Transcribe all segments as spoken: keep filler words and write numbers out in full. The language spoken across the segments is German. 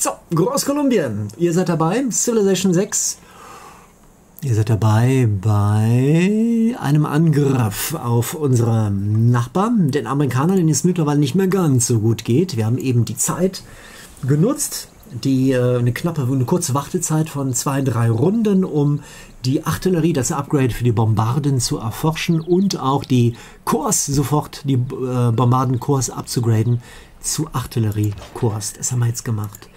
So, Großkolumbien. Ihr seid dabei, Civilization sechs. Ihr seid dabei bei einem Angriff auf unsere Nachbarn, den Amerikanern, denen es mittlerweile nicht mehr ganz so gut geht. Wir haben eben die Zeit genutzt, die äh, eine knappe, eine kurze Wartezeit von zwei, drei Runden, um die Artillerie, das Upgrade für die Bombarden zu erforschen und auch die Korps sofort, die äh, Bombardenkorps abzugraden zu Artilleriekorps. Das haben wir jetzt gemacht.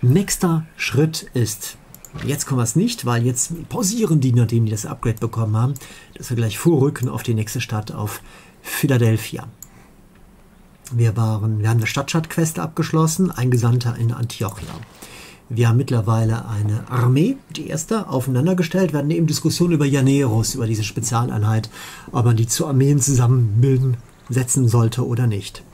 Nächster Schritt ist, jetzt kommen wir es nicht, weil jetzt pausieren die, nachdem die das Upgrade bekommen haben, dass wir gleich vorrücken auf die nächste Stadt, auf Philadelphia. Wir, waren, wir haben eine Stadtschat-Quest abgeschlossen, ein Gesandter in Antiochia. Wir haben mittlerweile eine Armee, die erste, aufeinandergestellt. Wir hatten eben Diskussionen über Janeros, über diese Spezialeinheit, ob man die zu Armeen zusammenbilden, setzen sollte oder nicht.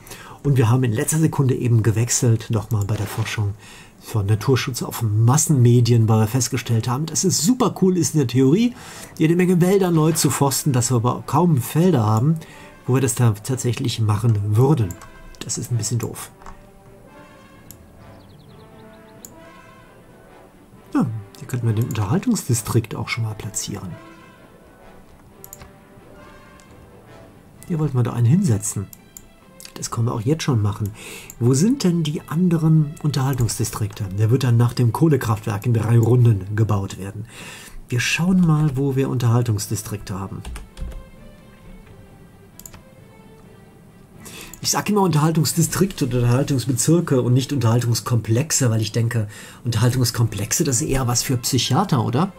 Und wir haben in letzter Sekunde eben gewechselt, nochmal bei der Forschung von Naturschutz auf Massenmedien, weil wir festgestellt haben, dass es super cool ist in der Theorie, jede Menge Wälder neu zu forsten, dass wir aber kaum Felder haben, wo wir das da tatsächlich machen würden. Das ist ein bisschen doof. Ja, hier könnten wir den Unterhaltungsdistrikt auch schon mal platzieren. Hier wollten wir da einen hinsetzen. Das können wir auch jetzt schon machen. Wo sind denn die anderen Unterhaltungsdistrikte? Der wird dann nach dem Kohlekraftwerk in drei Runden gebaut werden. Wir schauen mal, wo wir Unterhaltungsdistrikte haben. Ich sage immer Unterhaltungsdistrikte oder Unterhaltungsbezirke und nicht Unterhaltungskomplexe, weil ich denke, Unterhaltungskomplexe, das ist eher was für Psychiater, oder?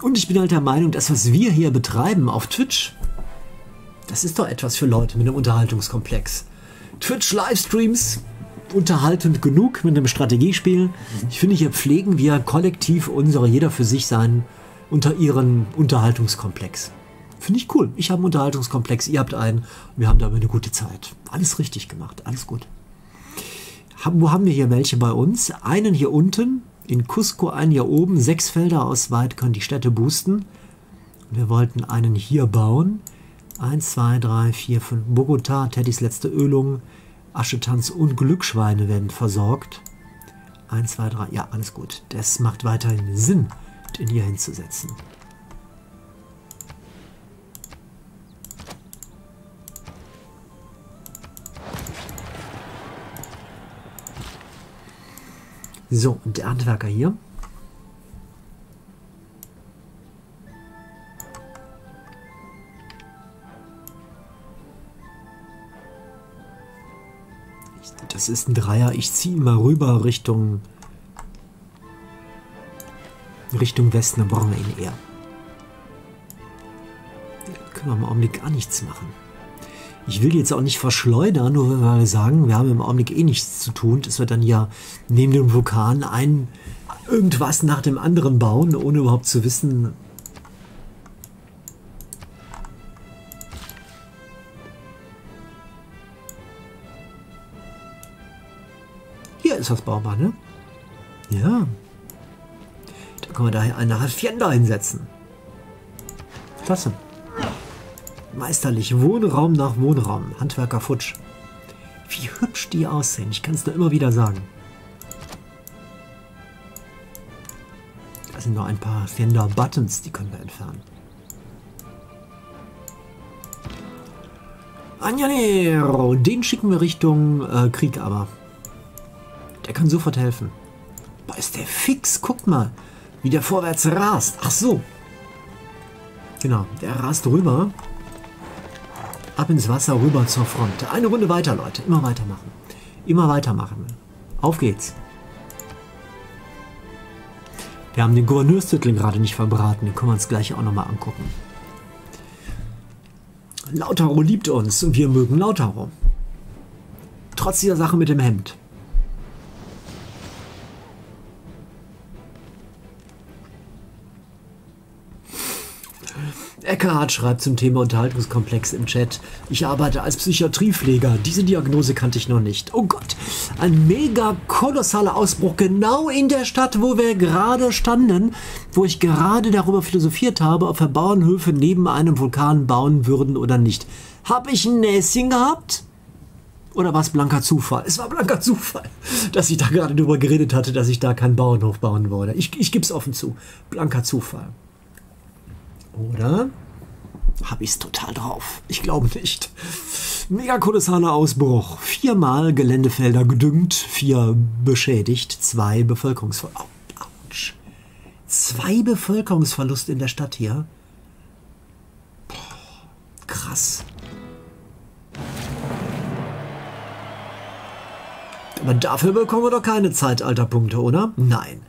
Und ich bin halt der Meinung, dass was wir hier betreiben auf Twitch, das ist doch etwas für Leute mit einem Unterhaltungskomplex. Twitch-Livestreams, unterhaltend genug mit einem Strategiespiel. Ich finde, hier pflegen wir kollektiv unsere, jeder für sich seinen, unter ihren Unterhaltungskomplex. Finde ich cool. Ich habe einen Unterhaltungskomplex, ihr habt einen. Wir haben dabei eine gute Zeit. Alles richtig gemacht, alles gut. Hab, wo haben wir hier welche bei uns? Einen hier unten, in Cusco, einen hier oben. Sechs Felder aus weit können die Städte boosten. Und wir wollten einen hier bauen. eins, zwei, drei, vier, fünf. Bogota, Teddys letzte Ölung, Aschetanz und Glücksschweine werden versorgt. eins, zwei, drei. Ja, alles gut. Das macht weiterhin Sinn, den hier hinzusetzen. So, und der Handwerker hier. Das ist ein Dreier. Ich ziehe mal rüber Richtung Richtung Westen. Dann brauchen wir ihn eher. Da können wir im Augenblick gar nichts machen. Ich will jetzt auch nicht verschleudern, nur wenn wir sagen, wir haben im Augenblick eh nichts zu tun, dass wir dann ja neben dem Vulkan ein irgendwas nach dem anderen bauen, ohne überhaupt zu wissen. Ist was baubar, ne? Ja. Da können wir daher eine Hacienda hinsetzen. Klasse. Meisterlich. Wohnraum nach Wohnraum. Handwerker futsch. Wie hübsch die aussehen. Ich kann es nur immer wieder sagen. Da sind noch ein paar Hacienda-Buttons, die können wir entfernen. Janeros. Den schicken wir Richtung äh, Krieg aber. Der kann sofort helfen. Boah, ist der fix. Guck mal, wie der vorwärts rast. Ach so. Genau, der rast rüber. Ab ins Wasser, rüber zur Front. Eine Runde weiter, Leute. Immer weitermachen. Immer weitermachen. Auf geht's. Wir haben den Gouverneurstitel gerade nicht verbraten. Den können wir uns gleich auch nochmal angucken. Lautaro liebt uns und wir mögen Lautaro. Trotz dieser Sache mit dem Hemd. Eckhardt schreibt zum Thema Unterhaltungskomplex im Chat. Ich arbeite als Psychiatriepfleger. Diese Diagnose kannte ich noch nicht. Oh Gott, ein mega kolossaler Ausbruch genau in der Stadt, wo wir gerade standen, wo ich gerade darüber philosophiert habe, ob wir Bauernhöfe neben einem Vulkan bauen würden oder nicht. Habe ich ein Näschen gehabt? Oder war es blanker Zufall? Es war blanker Zufall, dass ich da gerade drüber geredet hatte, dass ich da keinen Bauernhof bauen wollte. Ich, ich gebe es offen zu. Blanker Zufall. Oder habe ich es total drauf? Ich glaube nicht. Mega kolossaler Ausbruch. Viermal Geländefelder gedüngt, vier beschädigt, zwei Bevölkerungsverlust. Oh, ouch. Zwei Bevölkerungsverlust in der Stadt hier. Boah, krass. Aber dafür bekommen wir doch keine Zeitalterpunkte, oder? Nein.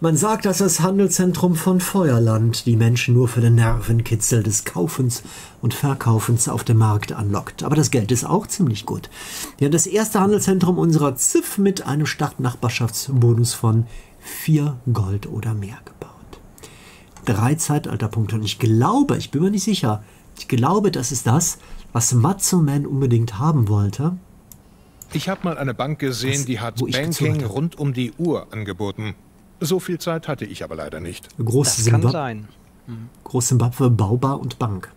Man sagt, dass das Handelszentrum von Feuerland die Menschen nur für den Nervenkitzel des Kaufens und Verkaufens auf dem Markt anlockt. Aber das Geld ist auch ziemlich gut. Wir haben das erste Handelszentrum unserer Z I F mit einem Startnachbarschaftsbonus von vier Gold oder mehr gebaut. Drei Zeitalterpunkte. Und ich glaube, ich bin mir nicht sicher, ich glaube, das ist das, was Matsumen unbedingt haben wollte. Ich habe mal eine Bank gesehen, was, die hat Banking rund um die Uhr angeboten. So viel Zeit hatte ich aber leider nicht. Groß-Simbabwe, mhm. Groß-Simbabwe, Baubar und Bank.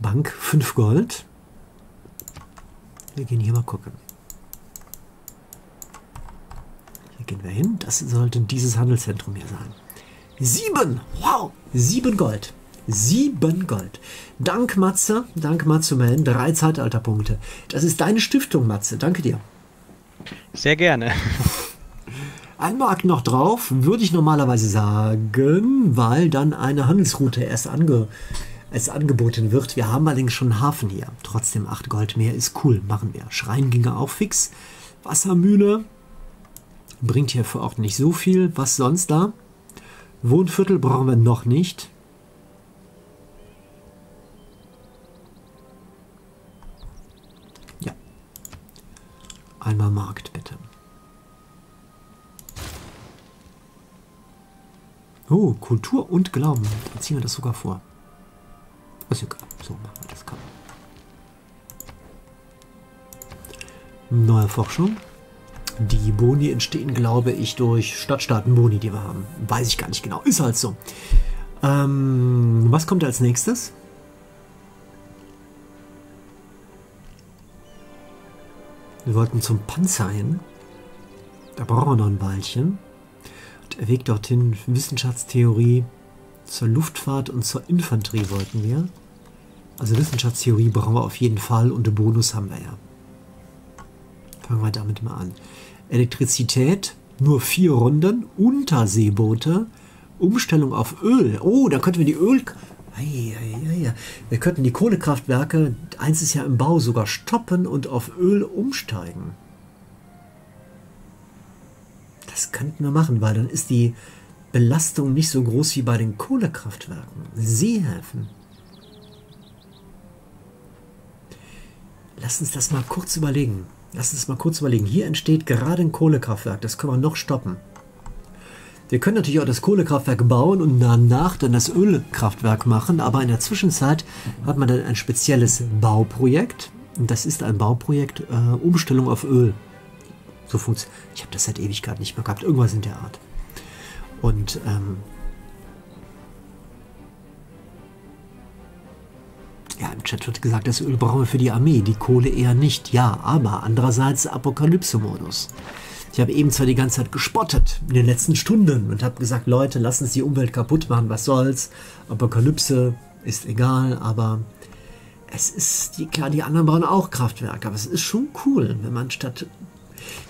Bank fünf Gold. Wir gehen hier mal gucken. Hier gehen wir hin. Das sollte dieses Handelszentrum hier sein. Sieben! Wow! Sieben Gold. sieben Gold. Dank Matze, dank Matsumen, drei Zeitalterpunkte. Das ist deine Stiftung, Matze. Danke dir. Sehr gerne. Ein Markt noch drauf, würde ich normalerweise sagen, weil dann eine Handelsroute erst ange, als angeboten wird. Wir haben allerdings schon einen Hafen hier. Trotzdem acht Gold mehr ist cool, machen wir. Schrein ginge auch fix. Wassermühle bringt hier vor Ort nicht so viel. Was sonst da? Wohnviertel brauchen wir noch nicht. Einmal Markt, bitte. Oh, Kultur und Glauben. Dann ziehen wir das sogar vor. Ist egal. So machen wir das. Komm. Neue Forschung. Die Boni entstehen, glaube ich, durch Stadtstaaten-Boni, die wir haben. Weiß ich gar nicht genau. Ist halt so. Ähm, was kommt als nächstes? Wir wollten zum Panzer hin. Da brauchen wir noch ein Weilchen. Und der Weg dorthin, Wissenschaftstheorie, zur Luftfahrt und zur Infanterie wollten wir. Also Wissenschaftstheorie brauchen wir auf jeden Fall und den Bonus haben wir ja. Fangen wir damit mal an. Elektrizität, nur vier Runden, Unterseeboote, Umstellung auf Öl. Oh, da könnten wir die Öl... Eieiei. Wir könnten die Kohlekraftwerke, eins ist ja im Bau, sogar stoppen und auf Öl umsteigen. Das könnten wir machen, weil dann ist die Belastung nicht so groß wie bei den Kohlekraftwerken. Seehäfen. Lass uns das mal kurz überlegen. Lass uns mal kurz überlegen. Hier entsteht gerade ein Kohlekraftwerk, das können wir noch stoppen. Wir können natürlich auch das Kohlekraftwerk bauen und danach dann das Ölkraftwerk machen, aber in der Zwischenzeit hat man dann ein spezielles Bauprojekt. Und das ist ein Bauprojekt, äh, Umstellung auf Öl. So funktioniert. Ich habe das seit Ewigkeit nicht mehr gehabt, irgendwas in der Art. Und ähm, ja, im Chat wird gesagt, das Öl brauchen wir für die Armee, die Kohle eher nicht. Ja, aber andererseits Apokalypse-Modus. Ich habe eben zwar die ganze Zeit gespottet in den letzten Stunden und habe gesagt, Leute, lasst uns die Umwelt kaputt machen, was soll's. Apokalypse ist egal, aber es ist, die, klar, die anderen brauchen auch Kraftwerke, aber es ist schon cool, wenn man statt...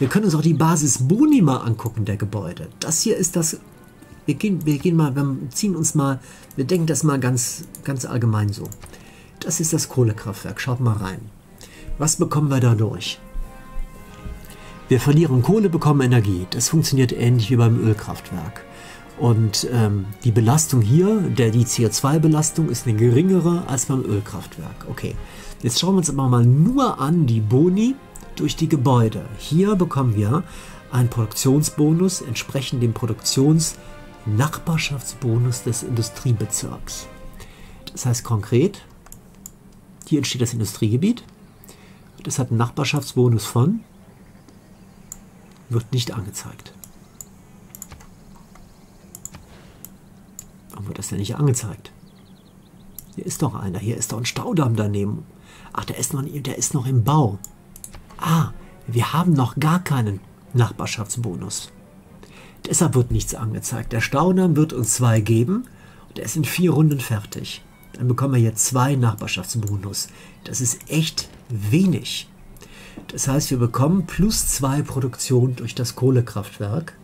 Wir können uns auch die Basis Boni mal angucken, der Gebäude. Das hier ist das... Wir gehen, wir gehen mal, wir ziehen uns mal, wir denken das mal ganz, ganz allgemein so. Das ist das Kohlekraftwerk, schaut mal rein. Was bekommen wir dadurch? Wir verlieren Kohle, bekommen Energie. Das funktioniert ähnlich wie beim Ölkraftwerk. Und ähm, die Belastung hier, der, die C O zwei Belastung, ist eine geringere als beim Ölkraftwerk. Okay, jetzt schauen wir uns aber mal nur an die Boni durch die Gebäude. Hier bekommen wir einen Produktionsbonus entsprechend dem Produktionsnachbarschaftsbonus des Industriebezirks. Das heißt konkret, hier entsteht das Industriegebiet. Das hat einen Nachbarschaftsbonus von... Wird nicht angezeigt. Warum wird das denn nicht angezeigt? Hier ist doch einer. Hier ist doch ein Staudamm daneben. Ach, der ist noch, der ist noch im Bau. Ah, wir haben noch gar keinen Nachbarschaftsbonus. Deshalb wird nichts angezeigt. Der Staudamm wird uns zwei geben und er ist in vier Runden fertig. Dann bekommen wir jetzt zwei Nachbarschaftsbonus. Das ist echt wenig. Das heißt, wir bekommen plus zwei Produktion durch das Kohlekraftwerk.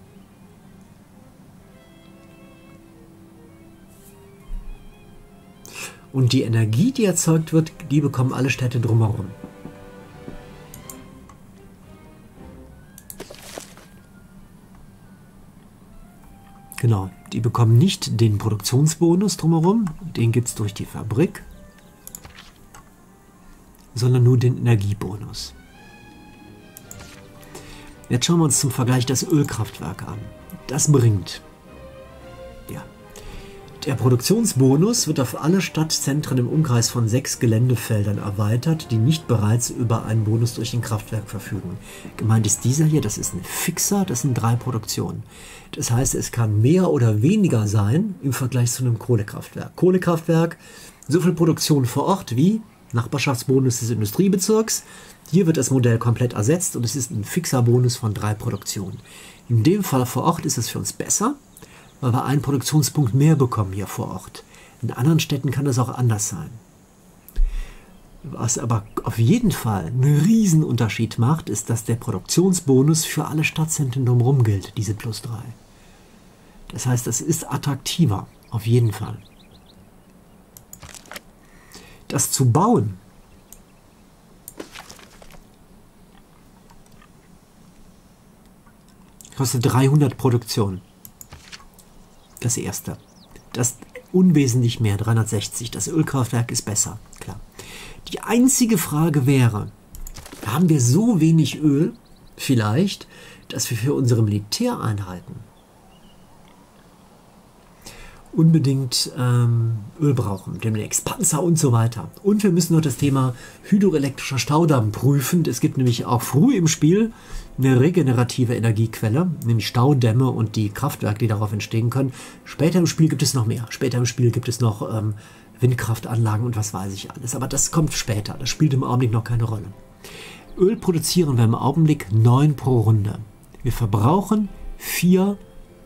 Und die Energie, die erzeugt wird, die bekommen alle Städte drumherum. Genau, die bekommen nicht den Produktionsbonus drumherum, den gibt es durch die Fabrik, sondern nur den Energiebonus. Jetzt schauen wir uns zum Vergleich das Ölkraftwerk an. Das bringt. Ja. Der Produktionsbonus wird auf alle Stadtzentren im Umkreis von sechs Geländefeldern erweitert, die nicht bereits über einen Bonus durch ein Kraftwerk verfügen. Gemeint ist dieser hier, das ist ein Fixer, das sind drei Produktionen. Das heißt, es kann mehr oder weniger sein im Vergleich zu einem Kohlekraftwerk. Kohlekraftwerk, so viel Produktion vor Ort wie Nachbarschaftsbonus des Industriebezirks. Hier wird das Modell komplett ersetzt und es ist ein fixer Bonus von drei Produktionen. In dem Fall vor Ort ist es für uns besser, weil wir einen Produktionspunkt mehr bekommen hier vor Ort. In anderen Städten kann das auch anders sein. Was aber auf jeden Fall einen Riesenunterschied macht, ist, dass der Produktionsbonus für alle Stadtzentren drumherum gilt, diese plus drei. Das heißt, das ist attraktiver, auf jeden Fall. Das zu bauen. Kostet dreihundert Produktion. Das erste. Das unwesentlich mehr, dreihundertsechzig. Das Ölkraftwerk ist besser, klar. Die einzige Frage wäre, haben wir so wenig Öl, vielleicht, dass wir für unsere Militäreinheiten unbedingt ähm, Öl brauchen, demnächst Panzer und so weiter. Und wir müssen noch das Thema hydroelektrischer Staudamm prüfen. Es gibt nämlich auch früh im Spiel eine regenerative Energiequelle, nämlich Staudämme und die Kraftwerke, die darauf entstehen können. Später im Spiel gibt es noch mehr. Später im Spiel gibt es noch ähm, Windkraftanlagen und was weiß ich alles. Aber das kommt später. Das spielt im Augenblick noch keine Rolle. Öl produzieren wir im Augenblick neun pro Runde. Wir verbrauchen vier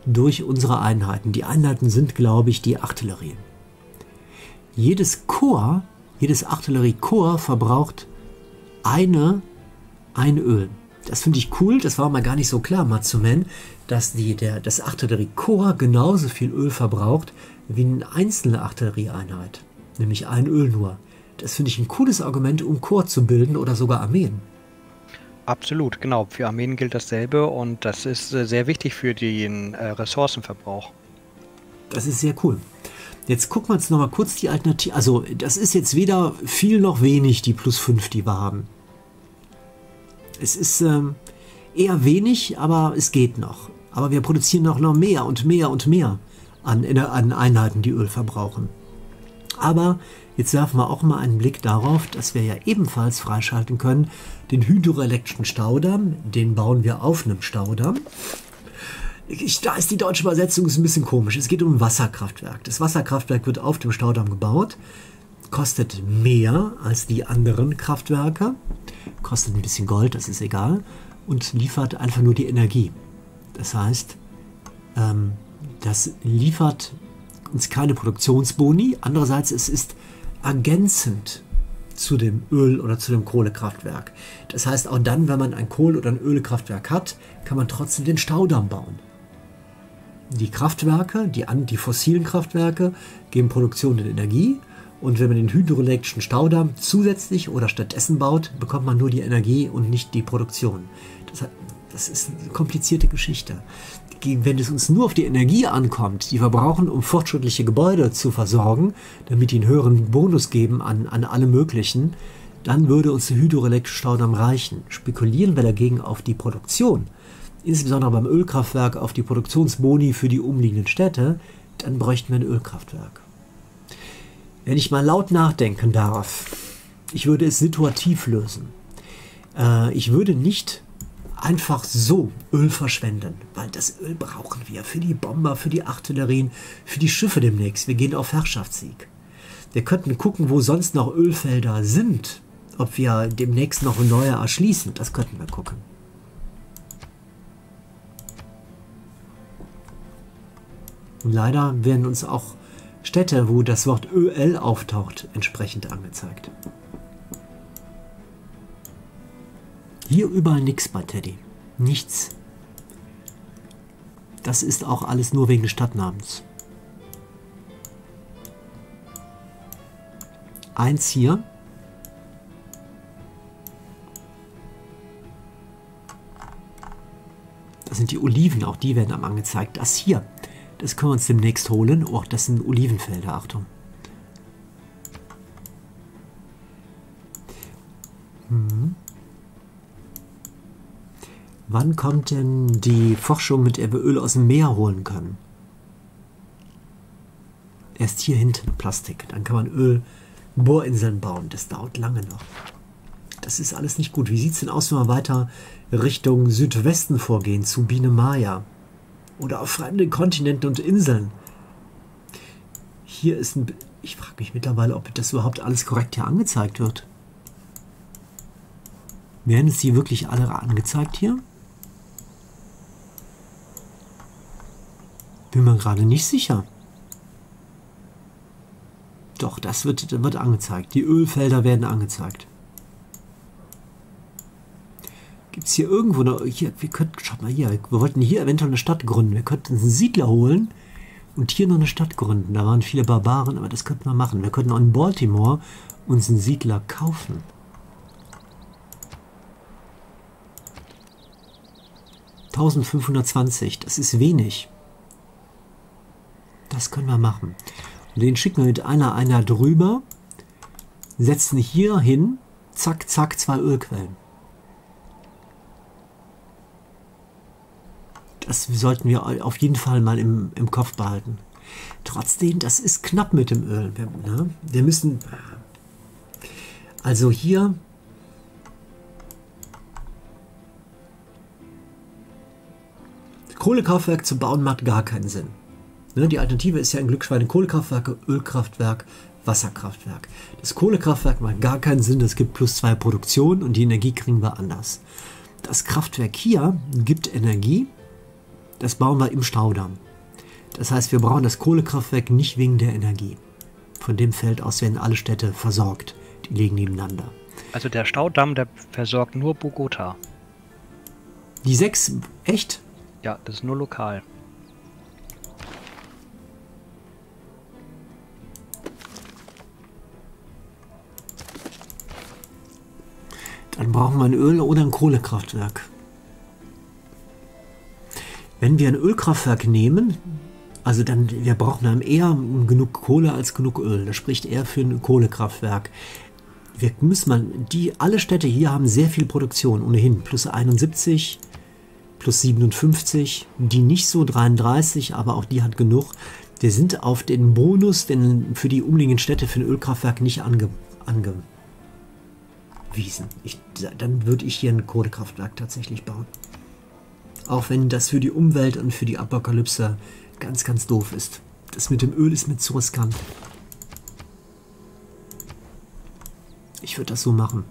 durch unsere Einheiten. Die Einheiten sind, glaube ich, die Artillerie. Jedes Korps, jedes Artilleriekorps verbraucht eine, ein Öl. Das finde ich cool, das war mal gar nicht so klar, Matsumen, dass die, der, das Artilleriekorps genauso viel Öl verbraucht wie eine einzelne Artillerieeinheit. Nämlich ein Öl nur. Das finde ich ein cooles Argument, um Korps zu bilden oder sogar Armeen. Absolut, genau. Für Armeen gilt dasselbe und das ist sehr wichtig für den äh, Ressourcenverbrauch. Das ist sehr cool. Jetzt gucken wir uns nochmal kurz die Alternative. Also das ist jetzt weder viel noch wenig, die plus fünf, die wir haben. Es ist ähm, eher wenig, aber es geht noch. Aber wir produzieren auch noch mehr und mehr und mehr an, an Einheiten, die Öl verbrauchen. Aber jetzt werfen wir auch mal einen Blick darauf, dass wir ja ebenfalls freischalten können, den hydroelektrischen Staudamm, den bauen wir auf einem Staudamm. Ich, da ist die deutsche Übersetzung ist ein bisschen komisch. Es geht um ein Wasserkraftwerk. Das Wasserkraftwerk wird auf dem Staudamm gebaut, kostet mehr als die anderen Kraftwerke, kostet ein bisschen Gold, das ist egal, und liefert einfach nur die Energie. Das heißt, ähm, das liefert uns keine Produktionsboni. Andererseits, es ist ergänzend zu dem Öl- oder zu dem Kohlekraftwerk. Das heißt, auch dann, wenn man ein Kohle- oder ein Ölkraftwerk hat, kann man trotzdem den Staudamm bauen. Die Kraftwerke, die, die fossilen Kraftwerke, geben Produktion und Energie. Und wenn man den hydroelektrischen Staudamm zusätzlich oder stattdessen baut, bekommt man nur die Energie und nicht die Produktion. Das, das ist eine komplizierte Geschichte. Wenn es uns nur auf die Energie ankommt, die wir brauchen, um fortschrittliche Gebäude zu versorgen, damit die einen höheren Bonus geben an, an alle möglichen, dann würde uns der hydroelektrische Staudamm reichen. Spekulieren wir dagegen auf die Produktion, insbesondere beim Ölkraftwerk auf die Produktionsboni für die umliegenden Städte, dann bräuchten wir ein Ölkraftwerk. Wenn ich mal laut nachdenken darf, ich würde es situativ lösen. Äh, ich würde nicht einfach so Öl verschwenden, weil das Öl brauchen wir für die Bomber, für die Artillerien, für die Schiffe demnächst. Wir gehen auf Herrschaftssieg. Wir könnten gucken, wo sonst noch Ölfelder sind. Ob wir demnächst noch neue erschließen. Das könnten wir gucken. Und leider werden uns auch Städte, wo das Wort Öl auftaucht, entsprechend angezeigt. Hier überall nichts bei Teddy. Nichts. Das ist auch alles nur wegen des Stadtnamens. Eins hier. Das sind die Oliven, auch die werden am angezeigt. Das hier, das können wir uns demnächst holen. Oh, das sind Olivenfelder, Achtung. Hm. Wann kommt denn die Forschung, mit der wir Öl aus dem Meer holen können? Erst hier hinten, Plastik. Dann kann man Öl... Bohrinseln bauen, das dauert lange noch. Das ist alles nicht gut. Wie sieht es denn aus, wenn wir weiter Richtung Südwesten vorgehen, zu Biene Maya? Oder auf fremden Kontinenten und Inseln? Hier ist ein... Ich frage mich mittlerweile, ob das überhaupt alles korrekt hier angezeigt wird. Werden es hier wirklich alle angezeigt hier? Bin mir gerade nicht sicher. Doch, das wird, das wird angezeigt. Die Ölfelder werden angezeigt. Gibt es hier irgendwo noch... Hier, wir könnten, schaut mal hier, wir wollten hier eventuell eine Stadt gründen. Wir könnten uns einen Siedler holen und hier noch eine Stadt gründen. Da waren viele Barbaren, aber das könnten wir machen. Wir könnten auch in Baltimore uns einen Siedler kaufen. eintausendfünfhundertzwanzig, das ist wenig. Das können wir machen. Den schicken wir mit einer, einer drüber, setzen hier hin, zack, zack, zwei Ölquellen. Das sollten wir auf jeden Fall mal im, im Kopf behalten. Trotzdem, das ist knapp mit dem Öl. Wir, ne? wir müssen, also hier, Kohlekraftwerk zu bauen macht gar keinen Sinn. Die Alternative ist ja ein Glücksschwein, ein Kohlekraftwerk, Ölkraftwerk, Wasserkraftwerk. Das Kohlekraftwerk macht gar keinen Sinn, es gibt plus zwei Produktionen und die Energie kriegen wir anders. Das Kraftwerk hier gibt Energie, das bauen wir im Staudamm. Das heißt, wir brauchen das Kohlekraftwerk nicht wegen der Energie. Von dem Feld aus werden alle Städte versorgt, die liegen nebeneinander. Also der Staudamm, der versorgt nur Bogota. Die sechs, echt? Ja, das ist nur lokal. Dann brauchen wir ein Öl- oder ein Kohlekraftwerk. Wenn wir ein Ölkraftwerk nehmen, also dann, wir brauchen dann eher genug Kohle als genug Öl. Das spricht eher für ein Kohlekraftwerk. Wir müssen mal, die, alle Städte hier haben sehr viel Produktion, ohnehin. Plus einundsiebzig, plus siebenundfünfzig, die nicht so dreiunddreißig, aber auch die hat genug. Wir sind auf den Bonus denn für die umliegenden Städte für ein Ölkraftwerk nicht ange, ange Wiesen. Ich, dann würde ich hier ein Kohlekraftwerk tatsächlich bauen. Auch wenn das für die Umwelt und für die Apokalypse ganz, ganz doof ist. Das mit dem Öl ist mir zu riskant. Ich würde das so machen.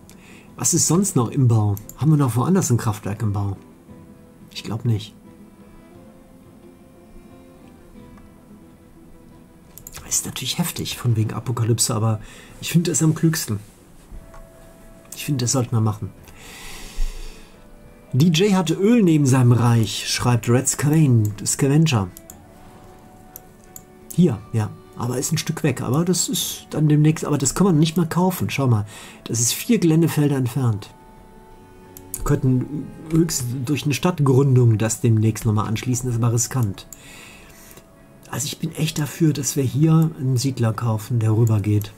Was ist sonst noch im Bau? Haben wir noch woanders ein Kraftwerk im Bau? Ich glaube nicht. Ist natürlich heftig von wegen Apokalypse, aber ich finde es am klügsten. Ich finde, das sollten wir machen. D J hat Öl neben seinem Reich, schreibt Red Crane Scavenger. Hier, ja. Aber ist ein Stück weg. Aber das ist dann demnächst. Aber das kann man nicht mal kaufen. Schau mal. Das ist vier Geländefelder entfernt. Wir könnten höchstens durch eine Stadtgründung das demnächst nochmal anschließen. Das ist aber riskant. Also ich bin echt dafür, dass wir hier einen Siedler kaufen, der rüber geht.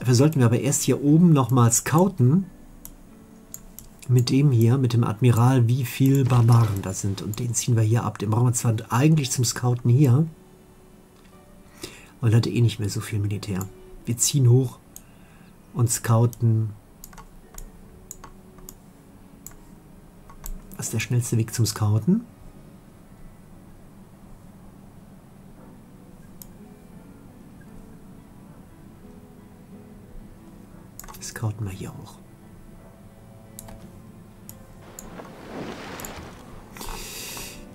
Dafür sollten wir aber erst hier oben nochmal scouten, mit dem hier, mit dem Admiral, wie viel Barbaren da sind. Und den ziehen wir hier ab. Den brauchen wir zwar eigentlich zum Scouten hier, aber der hat eh nicht mehr so viel Militär. Wir ziehen hoch und scouten. Was ist der schnellste Weg zum Scouten? wir hier hoch.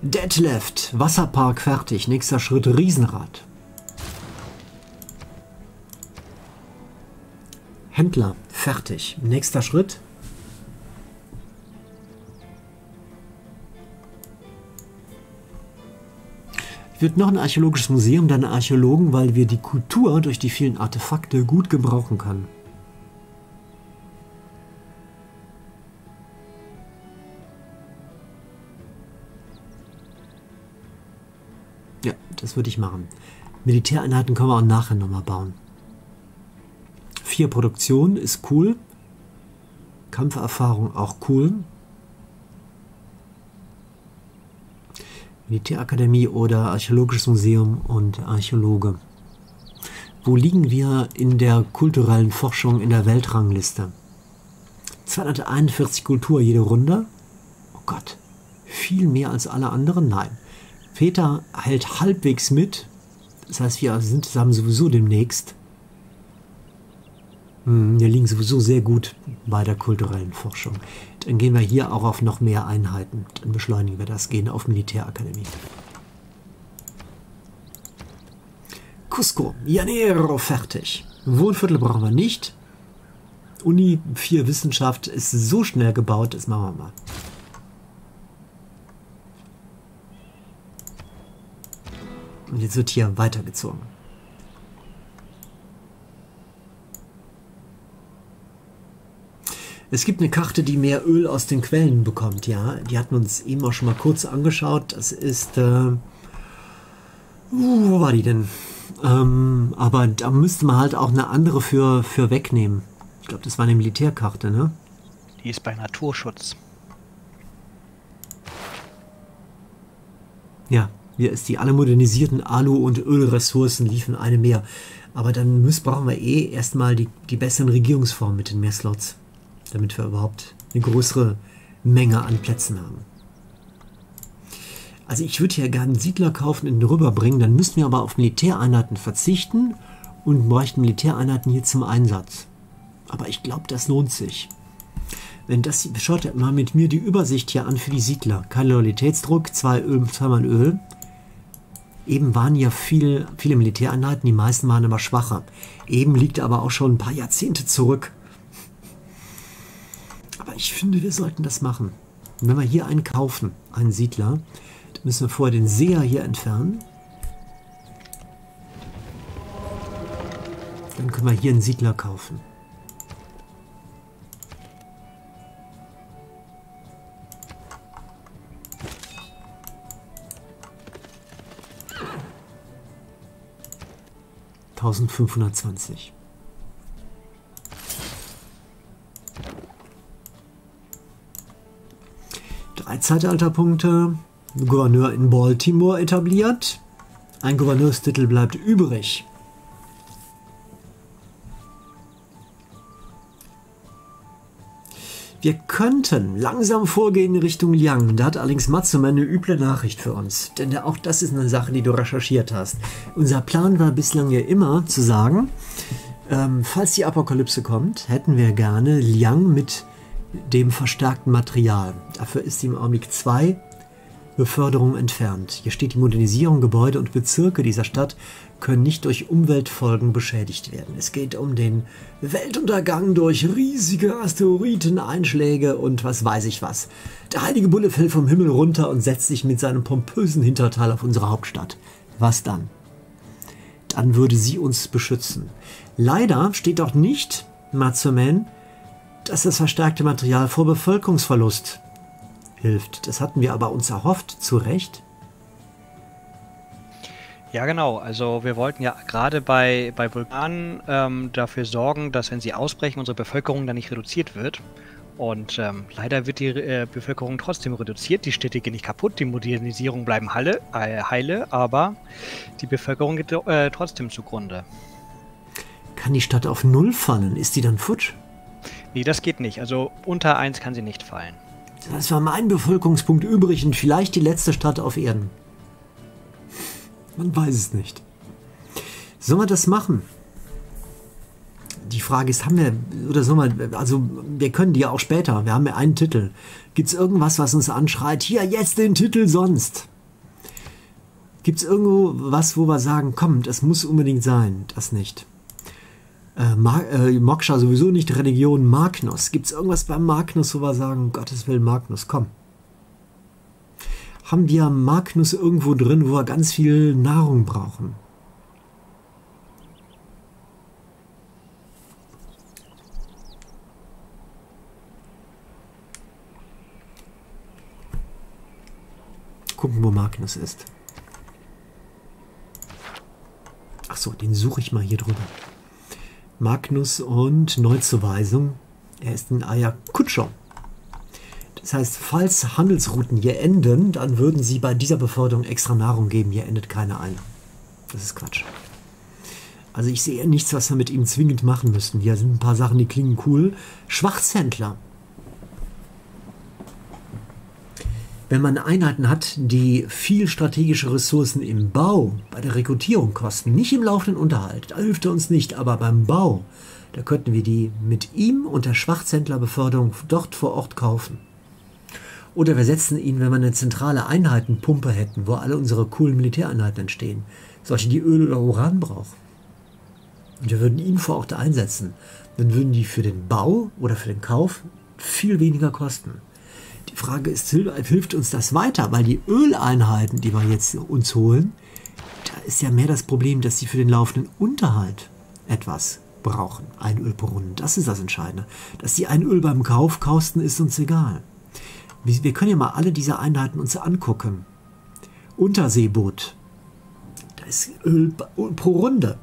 Dead Left, Wasserpark fertig. Nächster Schritt, Riesenrad. Händler, fertig. Nächster Schritt. Wird noch ein archäologisches Museum, dann Archäologen, weil wir die Kultur durch die vielen Artefakte gut gebrauchen können. Ja, das würde ich machen. Militäreinheiten können wir auch nachher nochmal bauen. Vier Produktion ist cool. Kampferfahrung auch cool. Militärakademie oder Archäologisches Museum und Archäologe. Wo liegen wir in der kulturellen Forschung in der Weltrangliste? zweihunderteinundvierzig Kultur jede Runde. Oh Gott, viel mehr als alle anderen? Nein. Peter hält halbwegs mit. Das heißt, wir sind zusammen sowieso demnächst. Wir liegen sowieso sehr gut bei der kulturellen Forschung. Dann gehen wir hier auch auf noch mehr Einheiten. Dann beschleunigen wir das, gehen auf Militärakademie. Cusco, Janeros, fertig. Wohnviertel brauchen wir nicht. Uni vier Wissenschaft ist so schnell gebaut, das machen wir mal. Und jetzt wird hier weitergezogen. Es gibt eine Karte, die mehr Öl aus den Quellen bekommt, ja. Die hatten wir uns eben auch schon mal kurz angeschaut. Das ist, äh, uh, wo war die denn? Ähm, aber da müsste man halt auch eine andere für, für wegnehmen. Ich glaube, das war eine Militärkarte, ne? Die ist bei Naturschutz. Ja, hier ist die. Alle modernisierten Alu- und Ölressourcen liefen eine mehr. Aber dann müssen, brauchen wir eh erstmal die, die besseren Regierungsformen mit den mehr Slots, damit wir überhaupt eine größere Menge an Plätzen haben. Also ich würde hier gerne einen Siedler kaufen und ihn rüberbringen, dann müssten wir aber auf Militäreinheiten verzichten und bräuchten Militäreinheiten hier zum Einsatz. Aber ich glaube, das lohnt sich. Wenn das, schaut mal mit mir die Übersicht hier an für die Siedler. Kein Loyalitätsdruck, zwei Öl, zweimal Öl. Eben waren ja viel, viele Militäreinheiten, die meisten waren aber schwacher. Eben liegt aber auch schon ein paar Jahrzehnte zurück. Aber ich finde, wir sollten das machen. Und wenn wir hier einen kaufen, einen Siedler, dann müssen wir vorher den Seher hier entfernen. Dann können wir hier einen Siedler kaufen. eintausendfünfhundertzwanzig. Drei Zeitalterpunkte, Gouverneur in Baltimore etabliert, ein Gouverneurstitel bleibt übrig. Wir könnten langsam vorgehen in Richtung Liang, da hat allerdings Matsumen eine üble Nachricht für uns, denn auch das ist eine Sache, die du recherchiert hast. Unser Plan war bislang ja immer zu sagen, ähm, falls die Apokalypse kommt, hätten wir gerne Liang mit dem verstärkten Material. Dafür ist sie im Augenblick zwei Beförderungen entfernt. Hier steht, die Modernisierung, Gebäude und Bezirke dieser Stadt können nicht durch Umweltfolgen beschädigt werden. Es geht um den Weltuntergang durch riesige Asteroideneinschläge und was weiß ich was. Der heilige Bulle fällt vom Himmel runter und setzt sich mit seinem pompösen Hinterteil auf unsere Hauptstadt. Was dann? Dann würde sie uns beschützen. Leider steht doch nicht, Matsumen, dass das verstärkte Material vor Bevölkerungsverlust hilft. Das hatten wir aber uns erhofft, zu Recht. Ja, genau. Also wir wollten ja gerade bei, bei Vulkanen ähm, dafür sorgen, dass, wenn sie ausbrechen, unsere Bevölkerung dann nicht reduziert wird. Und ähm, leider wird die äh, Bevölkerung trotzdem reduziert. Die Städte gehen nicht kaputt, die Modernisierung bleiben heile, äh, heile aber die Bevölkerung geht äh, trotzdem zugrunde. Kann die Stadt auf Null fallen? Ist die dann futsch? Nee, das geht nicht. Also unter eins kann sie nicht fallen. Das war mein Bevölkerungspunkt übrig und vielleicht die letzte Stadt auf Erden. Man weiß es nicht. Sollen wir das machen? die Frage ist, haben wir, oder so mal, also wir können die ja auch später, wir haben ja einen Titel. Gibt es irgendwas, was uns anschreit, hier, jetzt den Titel sonst? Gibt es irgendwo was, wo wir sagen, komm, das muss unbedingt sein, das nicht. Äh, äh, Moksha sowieso nicht, Religion, Magnus. Gibt es irgendwas beim Magnus, wo wir sagen, um Gottes Willen, Magnus, komm. Haben wir Magnus irgendwo drin, wo wir ganz viel Nahrung brauchen? Gucken, wo Magnus ist. Ach so, den suche ich mal hier drüber. Magnus und Neuzuweisung. Er ist in Ayacucho. Das heißt, falls Handelsrouten hier enden, dann würden sie bei dieser Beförderung extra Nahrung geben. Hier endet keine ein. Das ist Quatsch. Also ich sehe nichts, was wir mit ihm zwingend machen müssten. Hier sind ein paar Sachen, die klingen cool. Schwarzhändler. Wenn man Einheiten hat, die viel strategische Ressourcen im Bau, bei der Rekrutierung kosten, nicht im laufenden Unterhalt, da hilft er uns nicht, aber beim Bau, da könnten wir die mit ihm und der Schwarzhändlerbeförderung dort vor Ort kaufen. Oder wir setzen ihn, wenn wir eine zentrale Einheitenpumpe hätten, wo alle unsere coolen Militäreinheiten entstehen, solche, die Öl oder Uran brauchen. Und wir würden ihn vor Ort einsetzen, dann würden die für den Bau oder für den Kauf viel weniger kosten. Die Frage ist, hilft uns das weiter? Weil die Öleinheiten, die wir jetzt uns holen, da ist ja mehr das Problem, dass sie für den laufenden Unterhalt etwas brauchen. Ein Öl pro Runde, das ist das Entscheidende. Dass sie ein Öl beim Kauf kosten, ist uns egal. Wir können ja mal alle diese Einheiten uns angucken. Unterseeboot, da ist Öl pro Runde.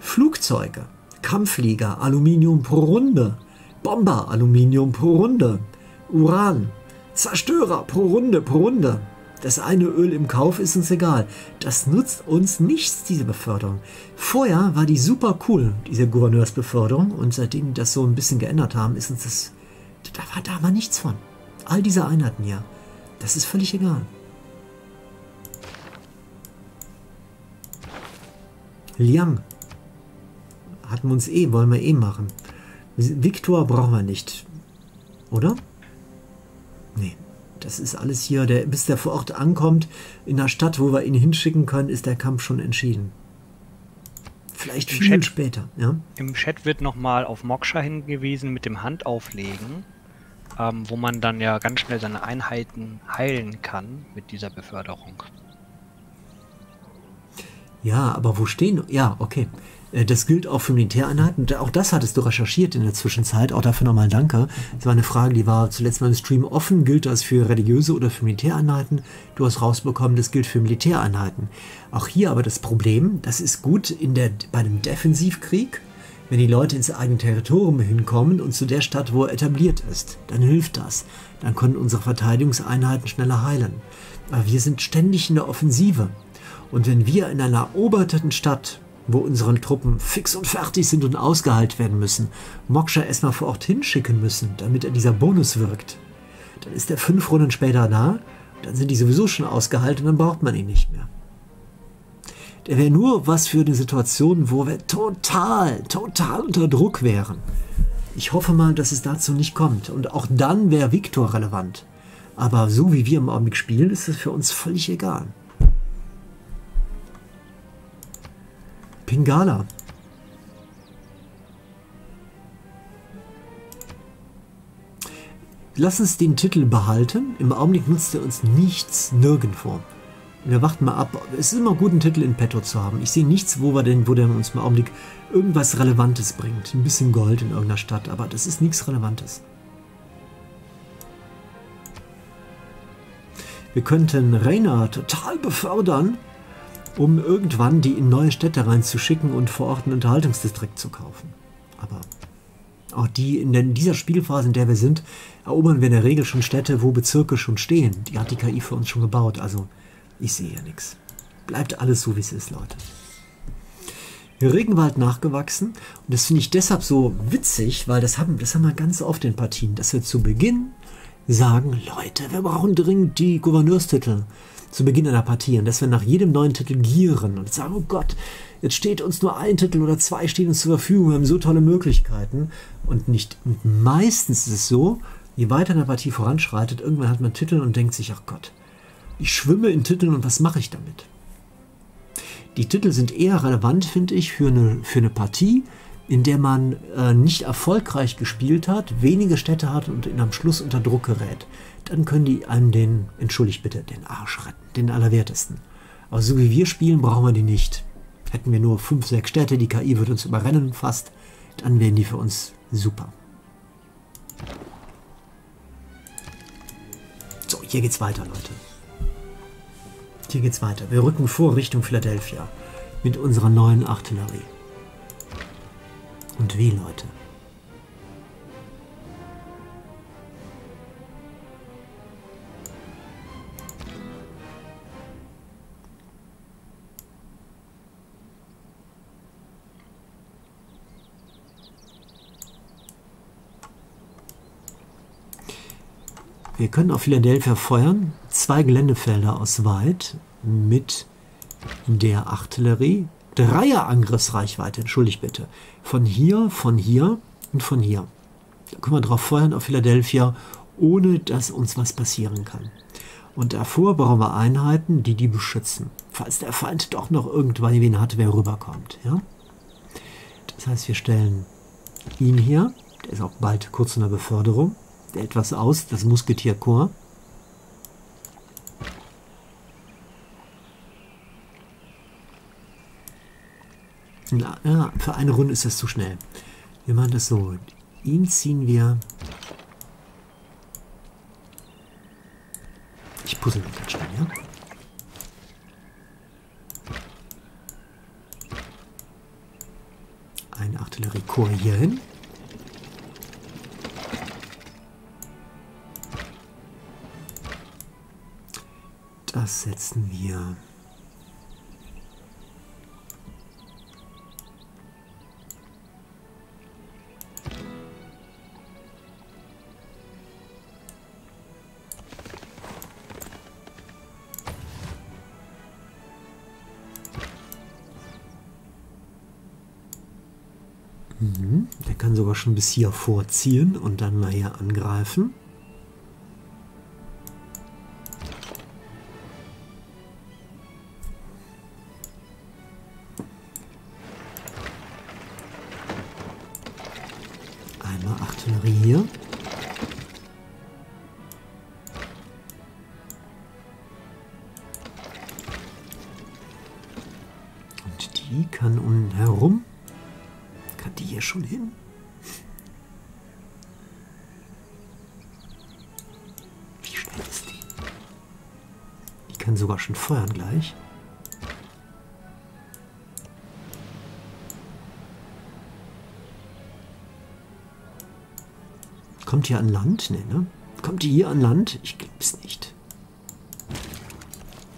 Flugzeuge, Kampfflieger, Aluminium pro Runde. Bomber, Aluminium pro Runde. Uran. Zerstörer pro Runde, pro Runde. Das eine Öl im Kauf ist uns egal. Das nutzt uns nichts, diese Beförderung. Vorher war die super cool, diese Gouverneursbeförderung. Und seitdem die das so ein bisschen geändert haben, ist uns das... Da war, da war nichts von. All diese Einheiten ja. Das ist völlig egal. Liang. Hatten wir uns eh, wollen wir eh machen. Viktor brauchen wir nicht. Oder? Nee, das ist alles hier, der, bis der vor Ort ankommt, in der Stadt, wo wir ihn hinschicken können, ist der Kampf schon entschieden. Vielleicht viel Chat, später. Ja? Im Chat wird nochmal auf Moksha hingewiesen mit dem Handauflegen, ähm, wo man dann ja ganz schnell seine Einheiten heilen kann mit dieser Beförderung. Ja, aber wo stehen... Ja, okay. Das gilt auch für Militäreinheiten. Auch das hattest du recherchiert in der Zwischenzeit. Auch dafür nochmal danke. Das war eine Frage, die war zuletzt mal im Stream offen. Gilt das für religiöse oder für Militäreinheiten? Du hast rausbekommen, das gilt für Militäreinheiten. Auch hier aber das Problem, das ist gut in der, bei einem Defensivkrieg, wenn die Leute ins eigene Territorium hinkommen und zu der Stadt, wo er etabliert ist. Dann hilft das. Dann können unsere Verteidigungseinheiten schneller heilen. Aber wir sind ständig in der Offensive. Und wenn wir in einer eroberten Stadt, wo unsere Truppen fix und fertig sind und ausgeheilt werden müssen, Moksha erstmal vor Ort hinschicken müssen, damit er dieser Bonus wirkt, dann ist er fünf Runden später da, dann sind die sowieso schon ausgeheilt und dann braucht man ihn nicht mehr. Der wäre nur was für eine Situation, wo wir total, total unter Druck wären. Ich hoffe mal, dass es dazu nicht kommt. Und auch dann wäre Viktor relevant. Aber so wie wir im Augenblick spielen, ist es für uns völlig egal. Pingala. Lass uns den Titel behalten. Im Augenblick nutzt er uns nichts, nirgendwo. Wir warten mal ab. Es ist immer gut, einen Titel in petto zu haben. Ich sehe nichts, wo wir denn, wo der uns im Augenblick irgendwas Relevantes bringt. Ein bisschen Gold in irgendeiner Stadt, aber das ist nichts Relevantes. Wir könnten Reina total befördern, um irgendwann die in neue Städte reinzuschicken und vor Ort einen Unterhaltungsdistrikt zu kaufen. Aber auch die in dieser Spielphase, in der wir sind, erobern wir in der Regel schon Städte, wo Bezirke schon stehen. Die hat die K I für uns schon gebaut, also ich sehe ja nichts. Bleibt alles so, wie es ist, Leute. Regenwald nachgewachsen und das finde ich deshalb so witzig, weil das haben, das haben wir ganz oft in Partien, dass wir zu Beginn sagen, Leute, wir brauchen dringend die Gouverneurstitel. zu Beginn einer Partie und dass wir nach jedem neuen Titel gieren und sagen, oh Gott, jetzt steht uns nur ein Titel oder zwei stehen uns zur Verfügung, wir haben so tolle Möglichkeiten und nicht. Und meistens ist es so, je weiter eine Partie voranschreitet, irgendwann hat man Titel und denkt sich, ach Gott, ich schwimme in Titeln und was mache ich damit? Die Titel sind eher relevant, finde ich, für eine, für eine Partie, in der man äh, nicht erfolgreich gespielt hat, wenige Städte hat und am Schluss unter Druck gerät. Dann können die einem den, entschuldigt bitte, den Arsch retten, den Allerwertesten. Aber so wie wir spielen, brauchen wir die nicht. Hätten wir nur fünf, sechs Städte, die K I wird uns überrennen fast, dann wären die für uns super. So, hier geht's weiter, Leute. Hier geht's weiter. Wir rücken vor Richtung Philadelphia mit unserer neuen Artillerie. Und wie, Leute? Wir können auf Philadelphia feuern. Zwei Geländefelder aus weit mit der Artillerie. Dreier-Angriffsreichweite, entschuldigt bitte. Von hier, von hier und von hier. Da können wir drauf feuern auf Philadelphia, ohne dass uns was passieren kann. Und davor brauchen wir Einheiten, die die beschützen. Falls der Feind doch noch irgendwann wen hat, wer rüberkommt. Ja? Das heißt, wir stellen ihn hier. Der ist auch bald kurz in der Beförderung. Der etwas aus, das Musketierkorps. Na, ja, für eine Runde ist das zu schnell. Wir machen das so. Ihn ziehen wir. Ich puzzle noch ganz schnell, ja? Ein Artilleriekorps hier hin. Das setzen wir. Der kann sogar schon bis hier vorziehen und dann mal hier angreifen. Einmal Artillerie hier. Und die kann unten herum. Kann die hier schon hin? Wie schnell ist die? Die kann sogar schon feuern gleich. Kommt die an Land? Nee, ne? Kommt die hier an Land? Ich glaub's nicht.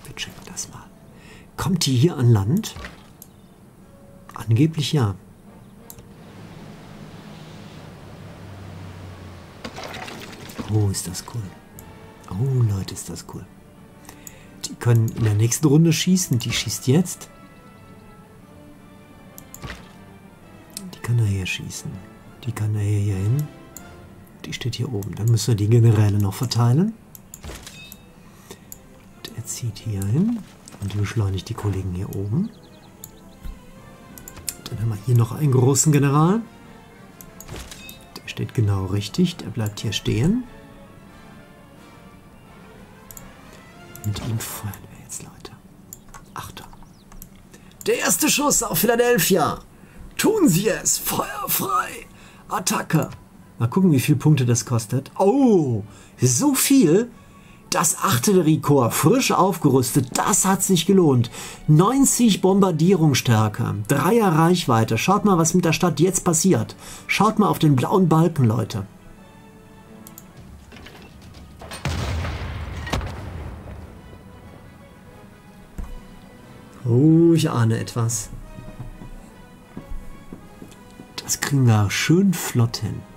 Wir checken das mal. Kommt die hier an Land? Angeblich ja. Oh, ist das cool. Oh, Leute, ist das cool. Die können in der nächsten Runde schießen. Die schießt jetzt. Die kann daher schießen. Die kann daher hier hin. Die steht hier oben. Dann müssen wir die Generäle noch verteilen. Der zieht hier hin und beschleunigt die Kollegen hier oben. Dann haben wir hier noch einen großen General. Der steht genau richtig. Der bleibt hier stehen. Mit ihm feuern wir jetzt, Leute. Achtung. Der erste Schuss auf Philadelphia. Tun Sie es. Feuerfrei. Attacke. Mal gucken, wie viele Punkte das kostet. Oh, so viel. Das Artilleriekorps, frisch aufgerüstet, das hat sich gelohnt. neunzig Bombardierungsstärke, Dreier Reichweite. Schaut mal, was mit der Stadt jetzt passiert. Schaut mal auf den blauen Balken, Leute. Oh, ich ahne etwas. Das kriegen wir schön flott hin.